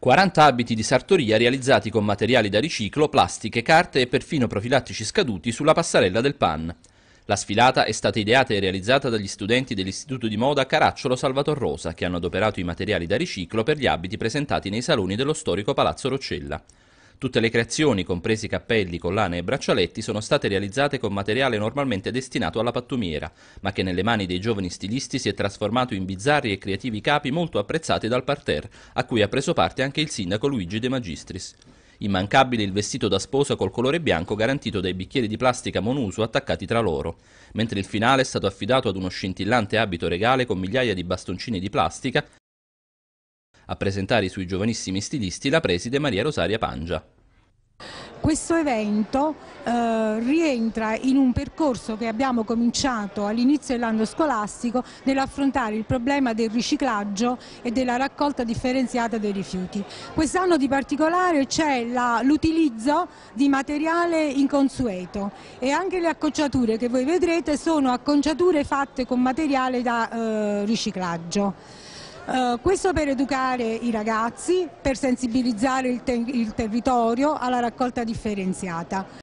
40 abiti di sartoria realizzati con materiali da riciclo, plastiche, carte e perfino profilattici scaduti sulla passerella del PAN. La sfilata è stata ideata e realizzata dagli studenti dell'Istituto di Moda Caracciolo Salvator Rosa, che hanno adoperato i materiali da riciclo per gli abiti presentati nei saloni dello storico Palazzo Roccella. Tutte le creazioni, compresi cappelli, collane e braccialetti, sono state realizzate con materiale normalmente destinato alla pattumiera, ma che nelle mani dei giovani stilisti si è trasformato in bizzarri e creativi capi molto apprezzati dal parterre, a cui ha preso parte anche il sindaco Luigi De Magistris. Immancabile il vestito da sposa col colore bianco garantito dai bicchieri di plastica monouso attaccati tra loro, mentre il finale è stato affidato ad uno scintillante abito regale con migliaia di bastoncini di plastica, a presentare i suoi giovanissimi stilisti la preside Maria Rosaria Pangia. Questo evento rientra in un percorso che abbiamo cominciato all'inizio dell'anno scolastico nell'affrontare il problema del riciclaggio e della raccolta differenziata dei rifiuti. Quest'anno di particolare c'è l'utilizzo di materiale inconsueto e anche le acconciature che voi vedrete sono acconciature fatte con materiale da riciclaggio. Questo per educare i ragazzi, per sensibilizzare il territorio alla raccolta differenziata.